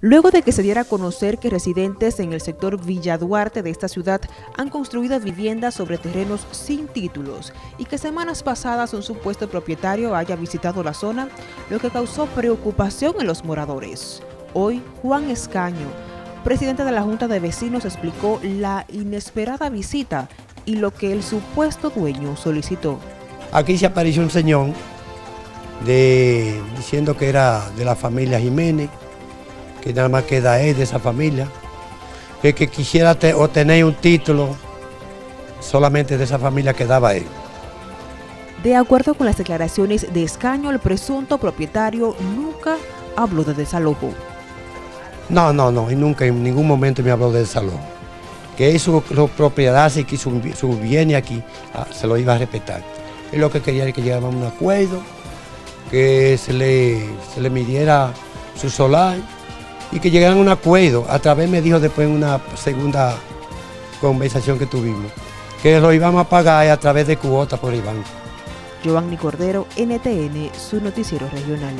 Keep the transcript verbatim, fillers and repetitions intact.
Luego de que se diera a conocer que residentes en el sector Villa Duarte de esta ciudad han construido viviendas sobre terrenos sin títulos y que semanas pasadas un supuesto propietario haya visitado la zona, lo que causó preocupación en los moradores. Hoy, Juan Escaño, presidente de la Junta de Vecinos, explicó la inesperada visita y lo que el supuesto dueño solicitó. Aquí se apareció un señor de, diciendo que era de la familia Jiménez, que nada más queda él de esa familia, que, que quisiera te, obtener un título solamente de esa familia que daba él. De acuerdo con las declaraciones de Escaño, el presunto propietario nunca habló de desalojo. No, no, no, y nunca, en ningún momento me habló de desalojo. Que eso, su propiedad, si su, su bien aquí, ah, se lo iba a respetar. Y lo que quería era que llegáramos a un acuerdo, que se le, se le midiera su solar, y que llegaran a un acuerdo. A través me dijo después en una segunda conversación que tuvimos, que lo íbamos a pagar a través de cuotas por el banco. Giovanni Cordero, N T N, su noticiero regional.